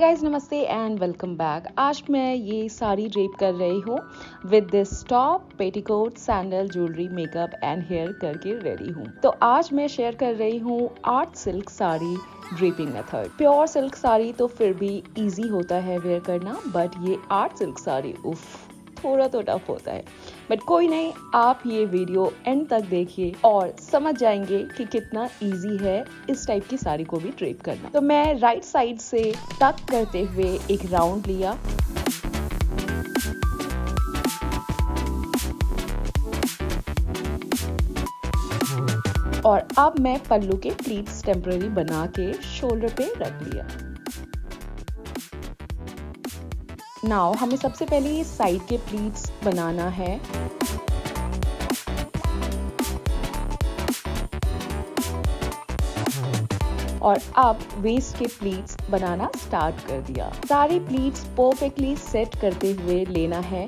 हे guys नमस्ते and welcome back. आज मैं ये साड़ी ड्रेप कर रही हूँ with this top, petticoat, sandal, jewellery, makeup and hair करके रेडी हूँ। तो आज मैं शेयर कर रही हूँ 8 silk sari draping method. Pure silk sari तो फिर भी इजी होता है वेयर करना, बट ये 8 सिल्क साड़ी उफ थोड़ा तो टफ होता है, बट कोई नहीं। आप ये वीडियो एंड तक देखिए और समझ जाएंगे कि कितना इजी है इस टाइप की साड़ी को भी ड्रेप करना। तो मैं राइट साइड से टक करते हुए एक राउंड लिया। और अब मैं पल्लू के प्लीट्स टेम्पररी बना के शोल्डर पे रख लिया। नाउ हमें सबसे पहले ये साइड के प्लीट्स बनाना है। और अब वेस्ट के प्लीट्स बनाना स्टार्ट कर दिया। सारी प्लीट्स परफेक्टली सेट करते हुए लेना है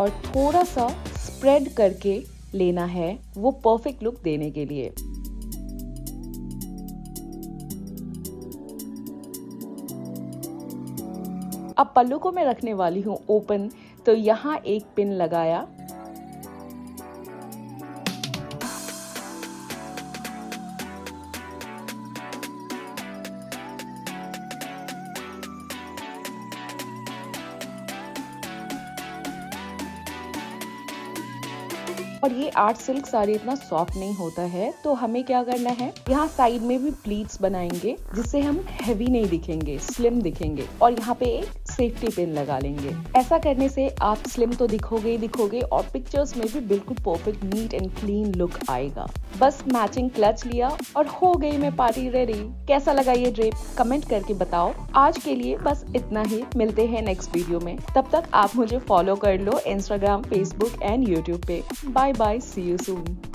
और थोड़ा सा स्प्रेड करके लेना है, वो परफेक्ट लुक देने के लिए। अब पल्लू को मैं रखने वाली हूँ ओपन, तो यहाँ एक पिन लगाया। और ये 8 सिल्क साड़ी इतना सॉफ्ट नहीं होता है, तो हमें क्या करना है, यहाँ साइड में भी प्लीट्स बनाएंगे जिससे हम हैवी नहीं दिखेंगे, स्लिम दिखेंगे। और यहाँ पे एक सेफ्टी पिन लगा लेंगे। ऐसा करने से आप स्लिम तो दिखोगे और पिक्चर्स में भी बिल्कुल perfect neat and clean look आएगा। बस मैचिंग क्लच लिया और हो गई मैं पार्टी रेडी। कैसा लगा ये ड्रेप कमेंट करके बताओ। आज के लिए बस इतना ही, मिलते हैं नेक्स्ट वीडियो में। तब तक आप मुझे फॉलो कर लो इंस्टाग्राम, फेसबुक एंड यूट्यूब पे। Bye bye, see you soon.